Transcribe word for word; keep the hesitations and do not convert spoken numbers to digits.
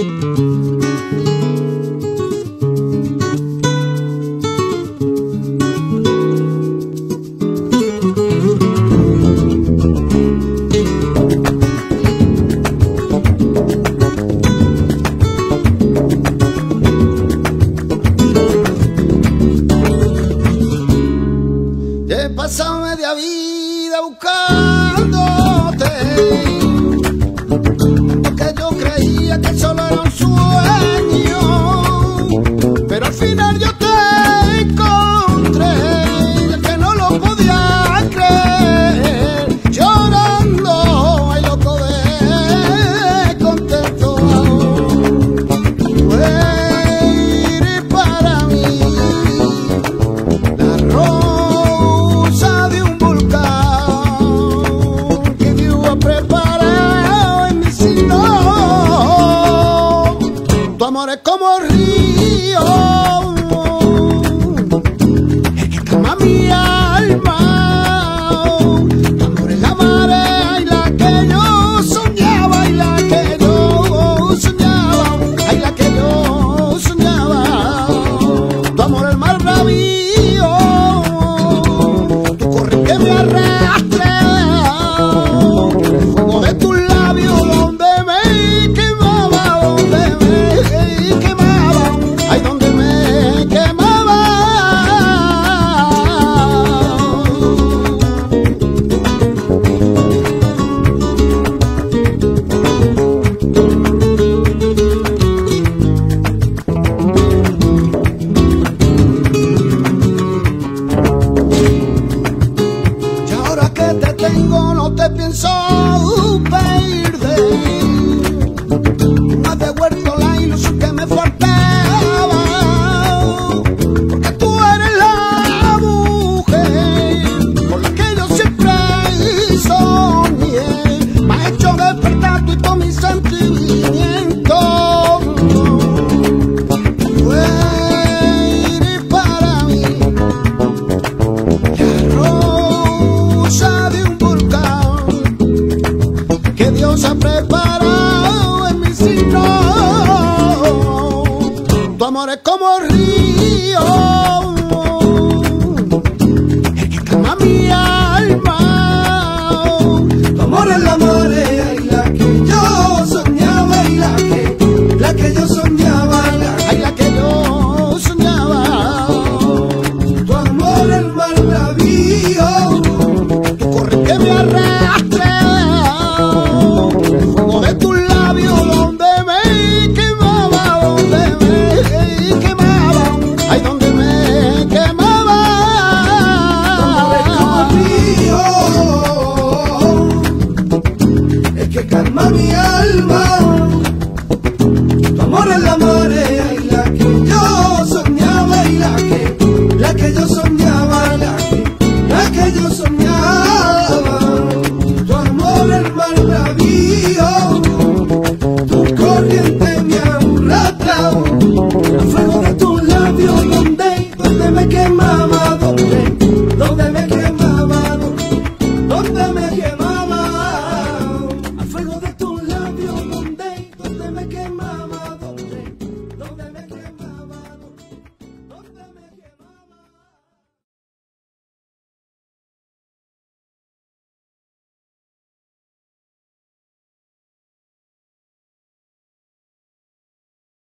He pasado media vida buscándote, porque yo creía que solo era un sueño, pero al final yo te encontré, que no lo podía creer, llorando, ay loco de contento, tú eres para mí la rosa de un volcán que Dios ha preparado en mi sino. Tu amor es como río, es que calma mi alma. Tu amor es la marea y la que yo soñaba, y la que yo soñaba, ay la que yo soñaba. Tu amor es el mar bravío, tu corriente me arrastra, el fuego de tus labios donde me quemaba, donde me te pienso perder, no has devuelto la ilusión que me faltaba, porque tú eres la mujer con la que yo siempre soñé, me has hecho despertar tú y todo mi sentimiento, tú eres para mí la rosa de un volcán que Dios ha preparado en mi signo. Tu amor es como río.